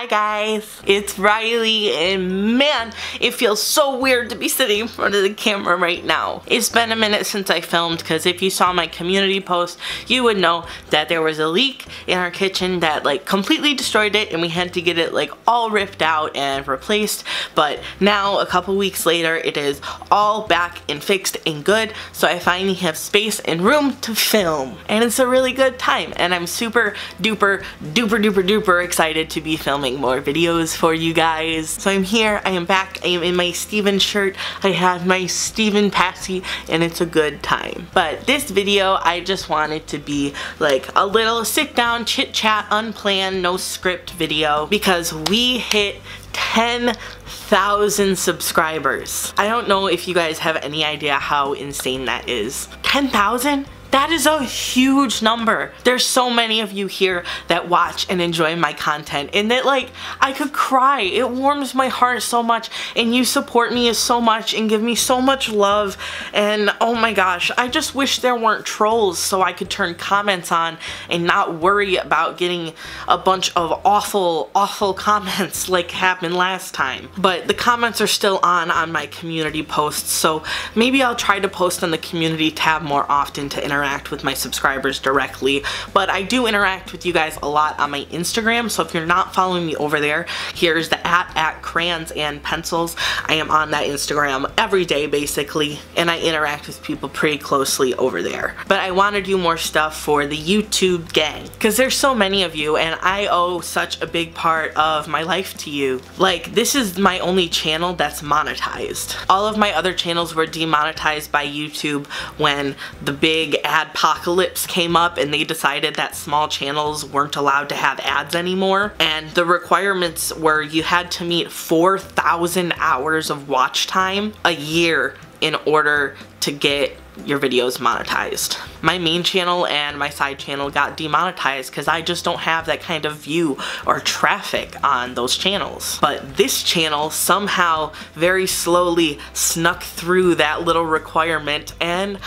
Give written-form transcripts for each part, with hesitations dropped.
Hi guys, it's Riley, and man, it feels so weird to be sitting in front of the camera right now. It's been a minute since I filmed, because if you saw my community post, you would know that there was a leak in our kitchen that like completely destroyed it, and we had to get it like all ripped out and replaced. But now a couple weeks later, it is all back and fixed and good, so I finally have space and room to film, and it's a really good time, and I'm super duper duper duper duper excited to be filming more videos for you guys. So I'm here, I am back, I am in my Steven shirt, I have my Steven passy, and it's a good time. But this video, I just wanted to be like a little sit down, chit chat, unplanned, no script video, because we hit 10,000 subscribers. I don't know if you guys have any idea how insane that is. 10,000? That is a huge number. There's so many of you here that watch and enjoy my content, and that like, I could cry. It warms my heart so much, and you support me so much and give me so much love, and oh my gosh, I just wish there weren't trolls so I could turn comments on and not worry about getting a bunch of awful, awful comments like happened last time. But the comments are still on my community posts, so maybe I'll try to post on the community tab more often to interact with my subscribers directly. But I do interact with you guys a lot on my Instagram, so if you're not following me over there, here's the at crayons and pencils. I am on that Instagram every day basically, and I interact with people pretty closely over there. But I want to do more stuff for the YouTube gang, because there's so many of you, and I owe such a big part of my life to you. Like, this is my only channel that's monetized. All of my other channels were demonetized by YouTube when the big adpocalypse came up, and they decided that small channels weren't allowed to have ads anymore, and the requirements were you had to meet 4,000 hours of watch time a year in order to get your videos monetized. My main channel and my side channel got demonetized because I just don't have that kind of view or traffic on those channels. But this channel somehow very slowly snuck through that little requirement, and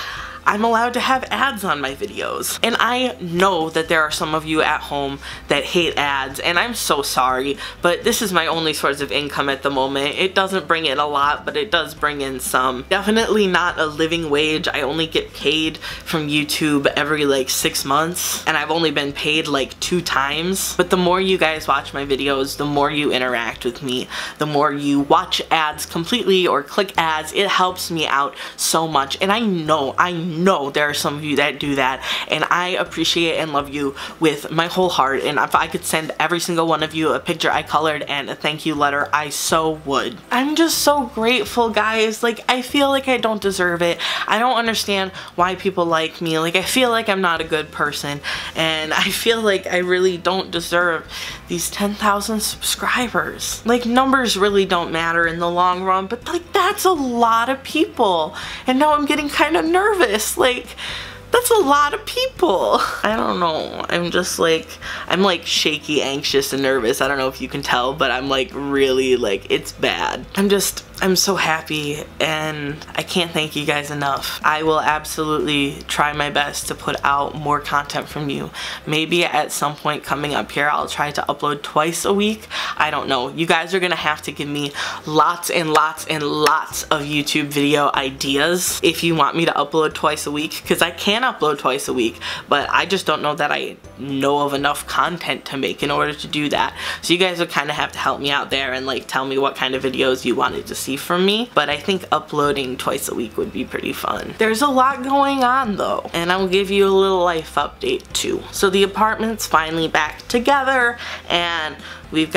I'm allowed to have ads on my videos. And I know that there are some of you at home that hate ads, and I'm so sorry, but this is my only source of income at the moment. It doesn't bring in a lot, but it does bring in some. Definitely not a living wage. I only get paid from YouTube every like 6 months, and I've only been paid like 2 times. But the more you guys watch my videos, the more you interact with me, the more you watch ads completely or click ads, it helps me out so much. And I know there are some of you that do that, and I appreciate and love you with my whole heart. And if I could send every single one of you a picture I colored and a thank you letter, I so would. I'm just so grateful, guys. Like, I feel like I don't deserve it. I don't understand why people like me. Like, I feel like I'm not a good person, and I feel like I really don't deserve these 10,000 subscribers. Like, numbers really don't matter in the long run, but like, that's a lot of people. And now I'm getting kind of nervous. Like, that's a lot of people. I don't know, I'm just like, I'm like shaky, anxious, and nervous. I don't know if you can tell, but I'm like really like, it's bad. I'm so happy, and I can't thank you guys enough. I will absolutely try my best to put out more content from you. Maybe at some point coming up here, I'll try to upload twice a week. I don't know. You guys are gonna have to give me lots and lots and lots of YouTube video ideas if you want me to upload twice a week, because I can upload twice a week, but I just don't know that I know of enough content to make in order to do that. So you guys would kind of have to help me out there and like tell me what kind of videos you wanted to see from me. But I think uploading twice a week would be pretty fun. There's a lot going on though, and I'll give you a little life update too. So the apartment's finally back together, and we're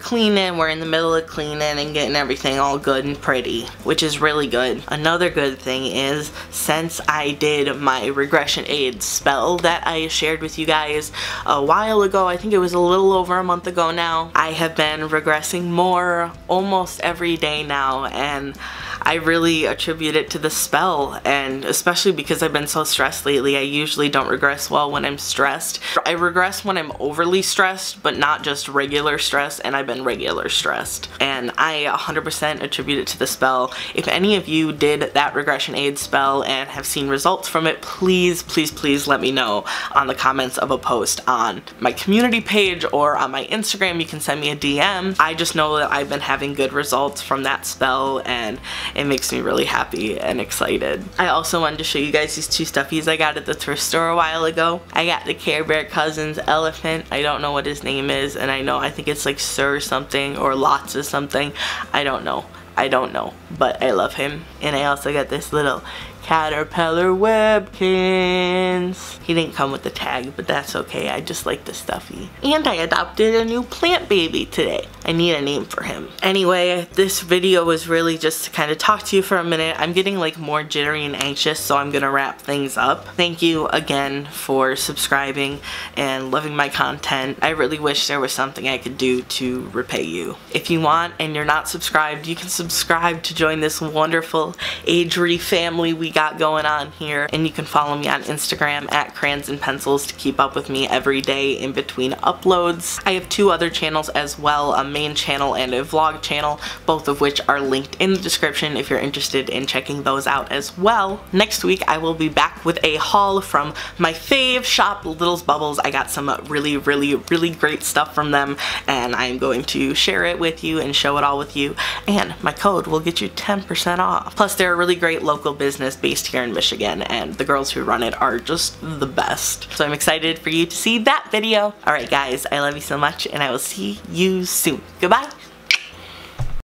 cleaning, we're in the middle of cleaning and getting everything all good and pretty, which is really good. Another good thing is, since I did my Regression Aid spell that I shared with you guys a while ago, I think it was a little over a month ago now, I have been regressing more almost every day now, and I really attribute it to the spell, and especially because I've been so stressed lately. I usually don't regress well when I'm stressed. I regress when I'm overly stressed, but not just regular regular stress and I've been regular stressed. And I 100% attribute it to the spell. If any of you did that regression aid spell and have seen results from it, please, please, please let me know on the comments of a post on my community page or on my Instagram. You can send me a DM. I just know that I've been having good results from that spell and it makes me really happy and excited. I also wanted to show you guys these two stuffies I got at the thrift store a while ago. I got the Care Bear Cousins elephant. I don't know what his name is, and I think it's like Sir something or Lots of something. I don't know, but I love him. And I also got this little caterpillar Webkins. He didn't come with the tag, but that's okay. I just like the stuffy. And I adopted a new plant baby today. I need a name for him. Anyway, this video was really just to kind of talk to you for a minute. I'm getting like more jittery and anxious, so I'm gonna wrap things up. Thank you again for subscribing and loving my content. I really wish there was something I could do to repay you. If you want and you're not subscribed, you can subscribe to join this wonderful agery family we got going on here, and you can follow me on Instagram at crayons and pencils to keep up with me every day in between uploads. I have two other channels as well, a main channel and a vlog channel, both of which are linked in the description if you're interested in checking those out as well. Next week I will be back with a haul from my fave shop, Littles Bubbles. I got some really great stuff from them and I'm going to share it with you and show it all with you, and my code will get you 10% off. Plus they're a really great local business based here in Michigan, and the girls who run it are just the best. So I'm excited for you to see that video. Alright guys, I love you so much and I will see you soon. Goodbye!